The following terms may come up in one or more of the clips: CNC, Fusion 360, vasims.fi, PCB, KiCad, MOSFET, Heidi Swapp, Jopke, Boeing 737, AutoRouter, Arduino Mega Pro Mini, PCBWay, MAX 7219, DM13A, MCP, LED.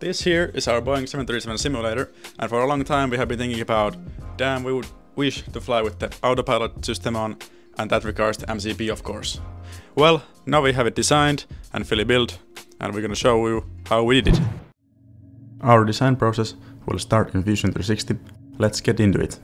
This here is our Boeing 737 simulator, and for a long time we have been thinking about, damn, we would wish to fly with the autopilot system on, and that regards the MCP, of course. Well, now we have it designed and fully built, and we're gonna show you how we did it. Our design process will start in Fusion 360. Let's get into it.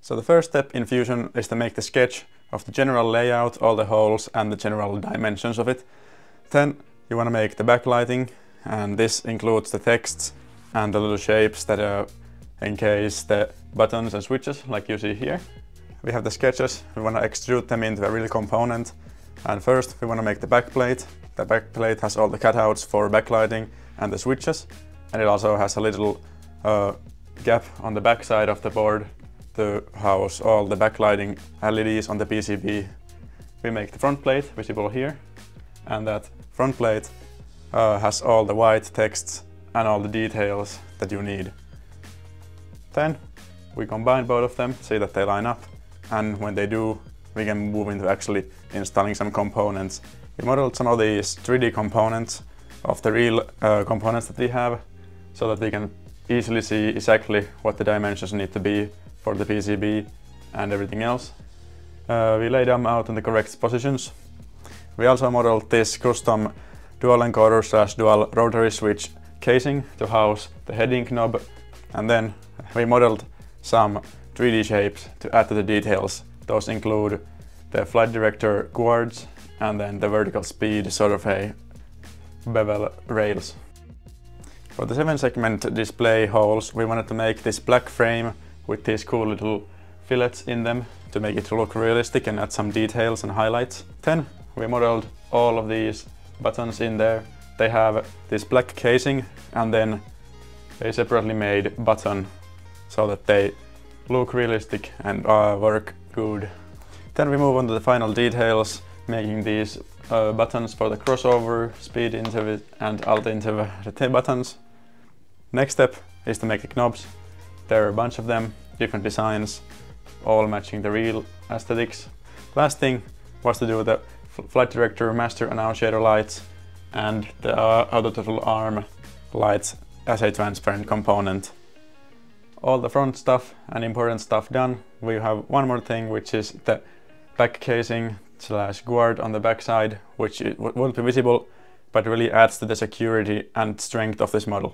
So the first step in Fusion is to make the sketch of the general layout, all the holes and the general dimensions of it. Then you want to make the backlighting, and this includes the texts and the little shapes that encase the buttons and switches, like you see here. We have the sketches, we want to extrude them into a real component, and first we want to make the backplate. The backplate has all the cutouts for backlighting and the switches, and it also has a little gap on the backside of the board to house all the backlighting LEDs on the PCB. We make the front plate visible here, and that front plate has all the white texts and all the details that you need. Then we combine both of them, see that they line up, and when they do, we can move into actually installing some components. We modeled some of these 3D components of the real components that we have, so that we can easily see exactly what the dimensions need to be for the PCB and everything else. We lay them out in the correct positions. We also modeled this custom dual encoder / dual rotary switch casing to house the heading knob, and then we modeled some 3D shapes to add to the details. Those include the flight director guards and then the vertical speed sort of a bevel rails. For the 7-segment display holes, we wanted to make this black frame with these cool little fillets in them to make it look realistic and add some details and highlights. Then we modeled all of these buttons in there. They have this black casing, and then a separately made button so that they look realistic and work good. Then we move on to the final details, making these buttons for the crossover, speed interval and alt interval buttons. Next step is to make the knobs. There are a bunch of them, different designs, all matching the real aesthetics. Last thing was to do the flight director, master and annunciator lights and the auto throttle arm lights as a transparent component. All the front stuff and important stuff done. We have one more thing, which is the back casing / guard on the backside, which it won't be visible, but really adds to the security and strength of this model.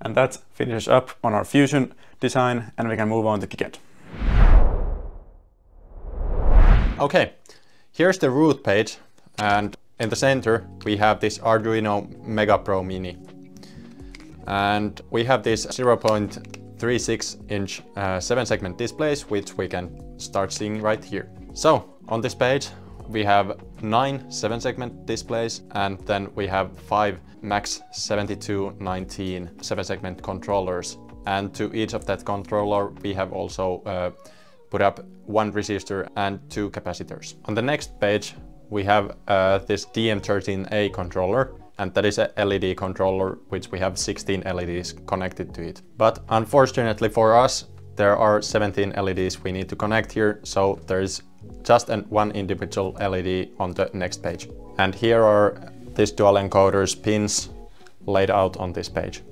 And that finishes up on our Fusion design, and we can move on to KiCad. Okay, here's the root page, and in the center we have this Arduino Mega Pro Mini. And we have these 0.36-inch 7-segment displays, which we can start seeing right here. So on this page we have 9 7-segment displays, and then we have 5 MAX 7219 7-segment controllers, and to each of that controller we have also put up 1 resistor and 2 capacitors. On the next page we have this DM13A controller, and that is a LED controller, which we have 16 LEDs connected to it. But unfortunately for us, there are 17 LEDs we need to connect here, so there is just one individual LED on the next page. And here are these dual encoders pins laid out on this page.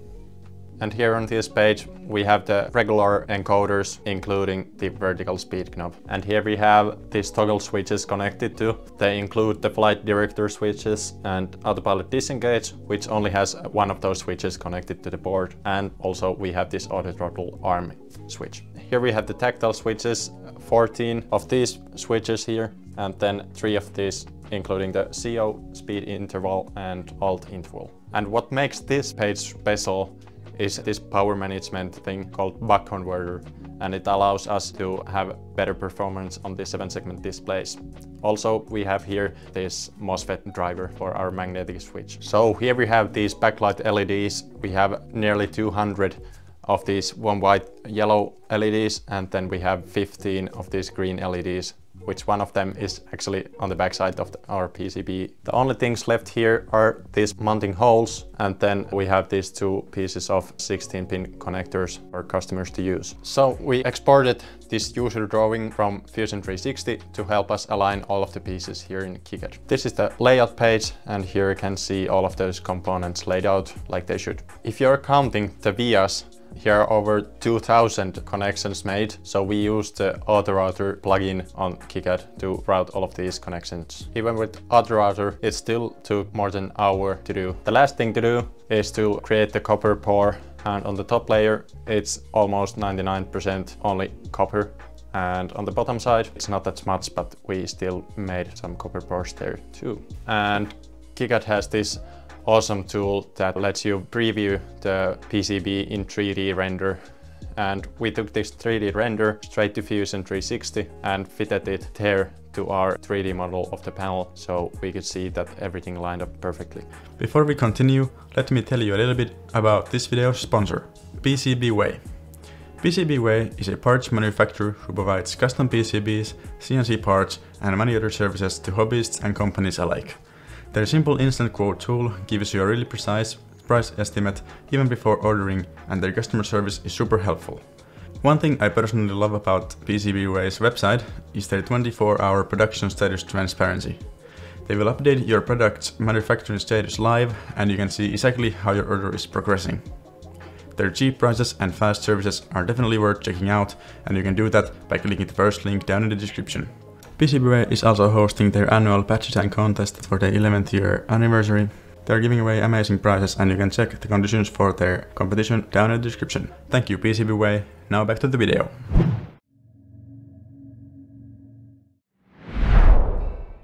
And here on this page we have the regular encoders, including the vertical speed knob. And here we have these toggle switches connected to. They include the flight director switches and autopilot disengage, which only has one of those switches connected to the board. And also we have this auto throttle arm switch. Here we have the tactile switches, 14 of these switches here, and then 3 of these, including the CO, speed interval and alt interval. And what makes this page special is this power management thing called buck converter, and it allows us to have better performance on the 7-segment displays. Also we have here this MOSFET driver for our magnetic switch. So here we have these backlight LEDs. We have nearly 200 of these warm, white, yellow LEDs, and then we have 15 of these green LEDs which one of them is actually on the backside of our PCB. The only things left here are these mounting holes, and then we have these two pieces of 16-pin connectors for customers to use. So we exported this user drawing from Fusion 360 to help us align all of the pieces here in KiCad. This is the layout page, and here you can see all of those components laid out like they should. If you're counting the vias, here are over 2000 connections made, so we used the AutoRouter plugin on KiCad to route all of these connections. Even with AutoRouter, it still took more than an hour to do. The last thing to do is to create the copper pour, and on the top layer it's almost 99% only copper, and on the bottom side it's not that much, but we still made some copper pours there too. And KiCad has this awesome tool that lets you preview the PCB in 3D render. And we took this 3D render straight to Fusion 360 and fitted it there to our 3D model of the panel, so we could see that everything lined up perfectly. Before we continue, let me tell you a little bit about this video's sponsor, PCBWay. PCBWay is a parts manufacturer who provides custom PCBs, CNC parts, and many other services to hobbyists and companies alike. Their simple instant quote tool gives you a really precise price estimate even before ordering, and their customer service is super helpful. One thing I personally love about PCBWay's website is their 24-hour production status transparency. They will update your product's manufacturing status live, and you can see exactly how your order is progressing. Their cheap prices and fast services are definitely worth checking out, and you can do that by clicking the first link down in the description. PCBWay is also hosting their annual patch design contest for their 11th year anniversary. They are giving away amazing prizes, and you can check the conditions for their competition down in the description. Thank you, PCBWay. Now back to the video.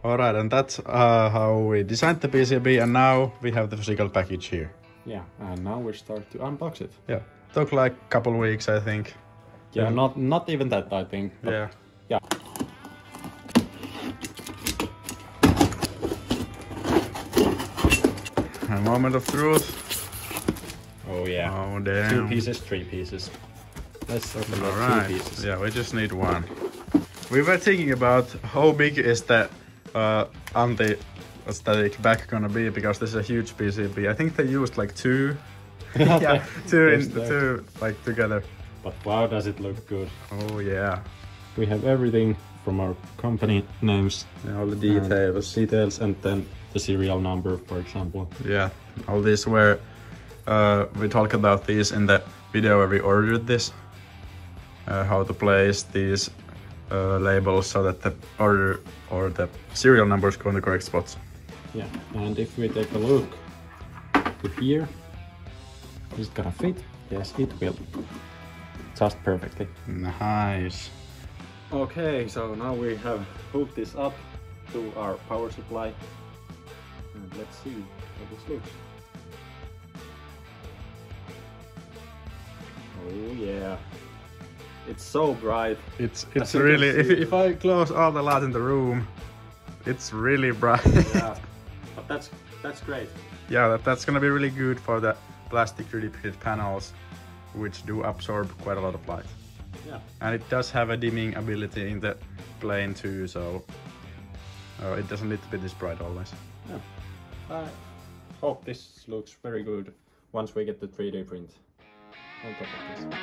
Alright, and that's how we designed the PCB, and now we have the physical package here. Yeah, and now we start to unbox it. Yeah, took like a couple weeks, I think. Yeah, yeah. Not even that, I think. Yeah. Yeah. A moment of truth. Oh yeah. Oh damn. 2 pieces, 3 pieces. Let's open the 2 pieces. Yeah, we just need one. We were thinking about how big is the anti-static back gonna be, because this is a huge PCB. I think they used like 2. Yeah, 2 like together. But wow, does it look good. Oh yeah. We have everything from our company names. Yeah, all the details, and then the serial number, for example. Yeah, all these were, we talked about these in the video where we ordered this, how to place these labels so that the order or the serial numbers go in the correct spots. Yeah, and if we take a look to here, is it gonna fit? Yes, it will. Just perfectly. Nice. Okay, so now we have hooked this up to our power supply. And let's see how this looks. Oh yeah, it's so bright. It's really, if I close all the light in the room, it's really bright. Yeah, but that's great. Yeah, that's gonna be really good for the plastic 3D printed panels, which do absorb quite a lot of light. Yeah, and it does have a dimming ability in the plane too, so it doesn't need to be this bright always. Yeah. I hope this looks very good once we get the 3D print on top of this.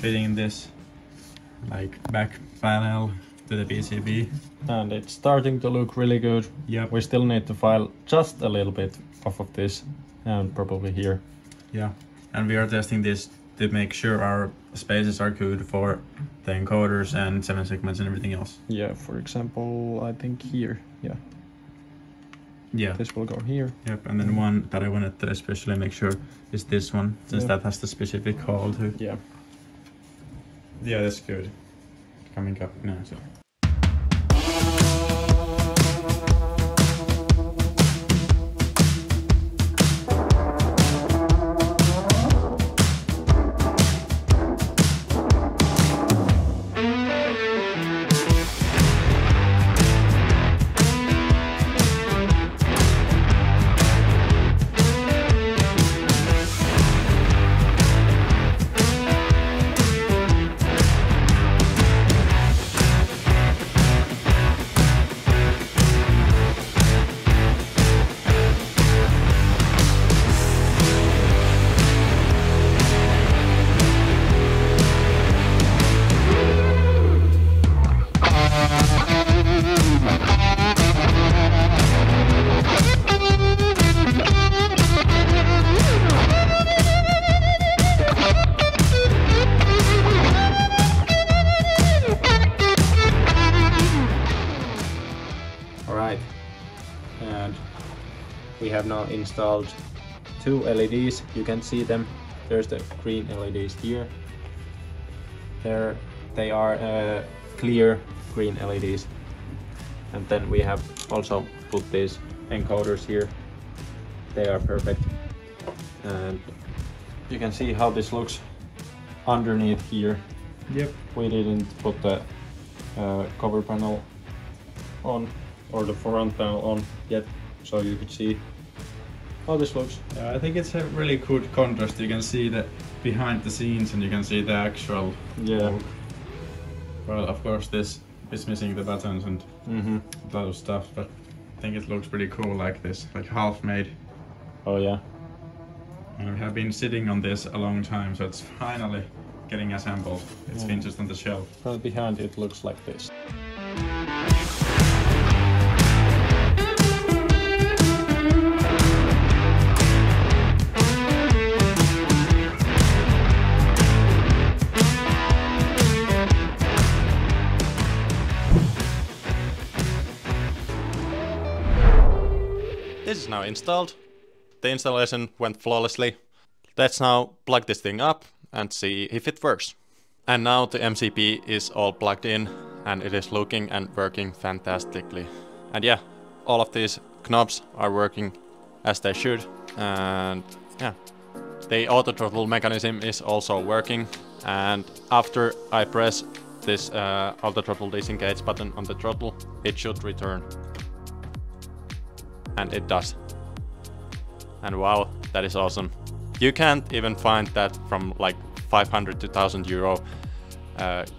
Fitting this like back panel to the PCB, and it's starting to look really good. Yeah, we still need to file just a little bit off of this, and probably here. Yeah, and we are testing this to make sure our spaces are good for the encoders and 7 segments and everything else. Yeah, for example, I think here. Yeah. Yeah, this will go here. Yep, and then one that I wanted to especially make sure is this one, since that has the specific hole too. Yeah. Yeah, that's good. Coming up now, so. We have now installed two LEDs. You can see them. There's the green LEDs here. They are clear green LEDs. And then we have also put these encoders here. They are perfect. And you can see how this looks underneath here. Yep. We didn't put the cover panel on or the front panel on yet. So you could see how this looks. I think it's a really good contrast. You can see the behind the scenes and you can see the actual look. Well, of course this is missing the buttons and that stuff, but I think it looks pretty cool like this, like half made. Oh yeah. And we have been sitting on this a long time, so it's finally getting assembled. It's been just on the shelf. From behind it looks like this. This is now installed. The installation went flawlessly. Let's now plug this thing up and see if it works. And now the MCP is all plugged in and it is looking and working fantastically. And yeah, all of these knobs are working as they should. And yeah, the auto throttle mechanism is also working. And after I press this auto throttle disengage button on the throttle, it should return. And it does. And wow, that is awesome. You can't even find that from like 500 to 1000 euro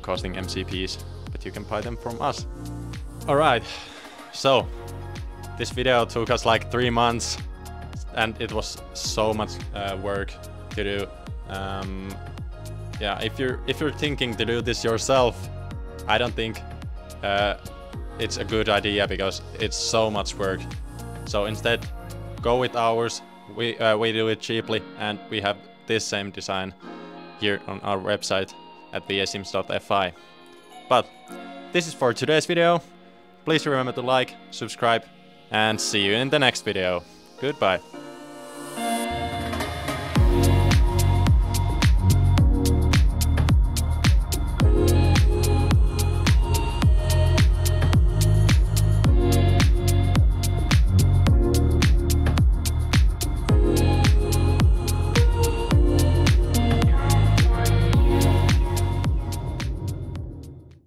costing MCPs, but you can buy them from us. All right, so this video took us like 3 months and it was so much work to do. Yeah, if you're thinking to do this yourself, I don't think it's a good idea because it's so much work. So instead, go with ours. We do it cheaply, and we have this same design here on our website at vasims.fi. But this is for today's video. Please remember to like, subscribe, and see you in the next video. Goodbye.